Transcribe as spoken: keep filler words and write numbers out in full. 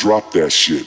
drop that shit.